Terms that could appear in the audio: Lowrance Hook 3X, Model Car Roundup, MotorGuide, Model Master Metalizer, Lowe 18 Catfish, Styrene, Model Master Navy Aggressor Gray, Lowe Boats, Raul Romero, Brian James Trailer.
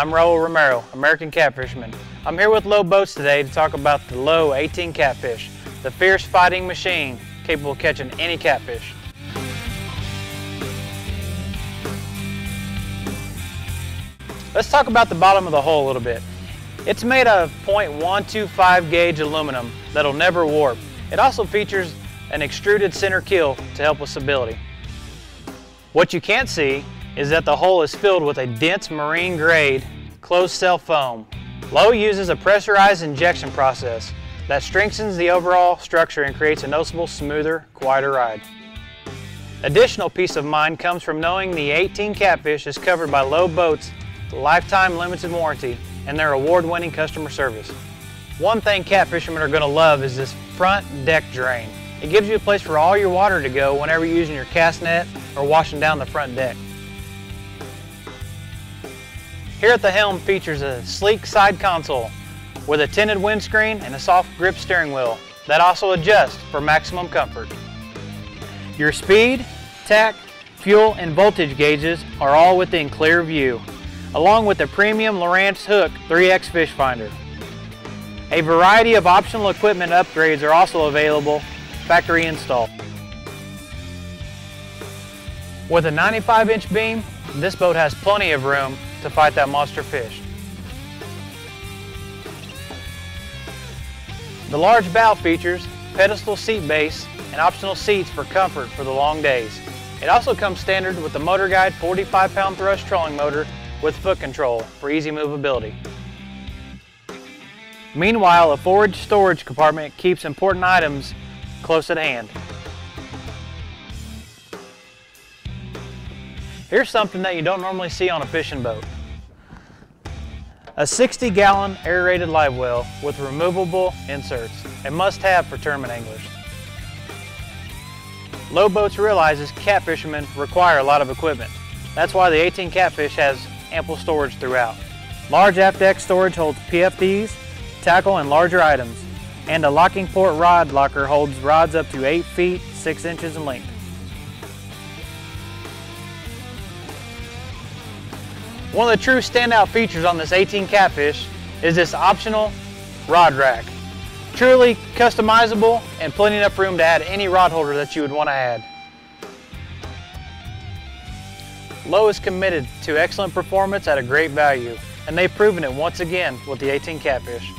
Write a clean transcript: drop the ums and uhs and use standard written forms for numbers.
I'm Raul Romero, American catfishman. I'm here with Lowe Boats today to talk about the Lowe 18 Catfish, the fierce fighting machine capable of catching any catfish. Let's talk about the bottom of the hull a little bit. It's made of 0.125 gauge aluminum that'll never warp. It also features an extruded center keel to help with stability. What you can't see is that the hull is filled with a dense marine grade closed cell foam. Lowe uses a pressurized injection process that strengthens the overall structure and creates a noticeable, smoother, quieter ride. Additional peace of mind comes from knowing the 18 Catfish is covered by Lowe Boats' lifetime limited warranty and their award-winning customer service. One thing catfishermen are going to love is this front deck drain. It gives you a place for all your water to go whenever you're using your cast net or washing down the front deck. Here at the helm features a sleek side console with a tinted windscreen and a soft grip steering wheel that also adjusts for maximum comfort. Your speed, tack, fuel, and voltage gauges are all within clear view, along with the premium Lowrance Hook 3X fish finder. A variety of optional equipment upgrades are also available factory install. With a 95-inch beam, this boat has plenty of room to fight that monster fish. The large bow features pedestal seat base and optional seats for comfort for the long days. It also comes standard with the MotorGuide 45-pound thrust trolling motor with foot control for easy movability. Meanwhile, a forward storage compartment keeps important items close at hand. Here's something that you don't normally see on a fishing boat. A 60-gallon aerated live well with removable inserts, a must-have for tournament anglers. Lowe Boats realizes catfishermen require a lot of equipment. That's why the 18 Catfish has ample storage throughout. Large aft deck storage holds PFDs, tackle, and larger items, and a locking port rod locker holds rods up to 8 feet 6 inches in length. One of the true standout features on this 18 Catfish is this optional rod rack. Truly customizable and plenty enough room to add any rod holder that you would want to add. Lowe is committed to excellent performance at a great value, and they've proven it once again with the 18 Catfish.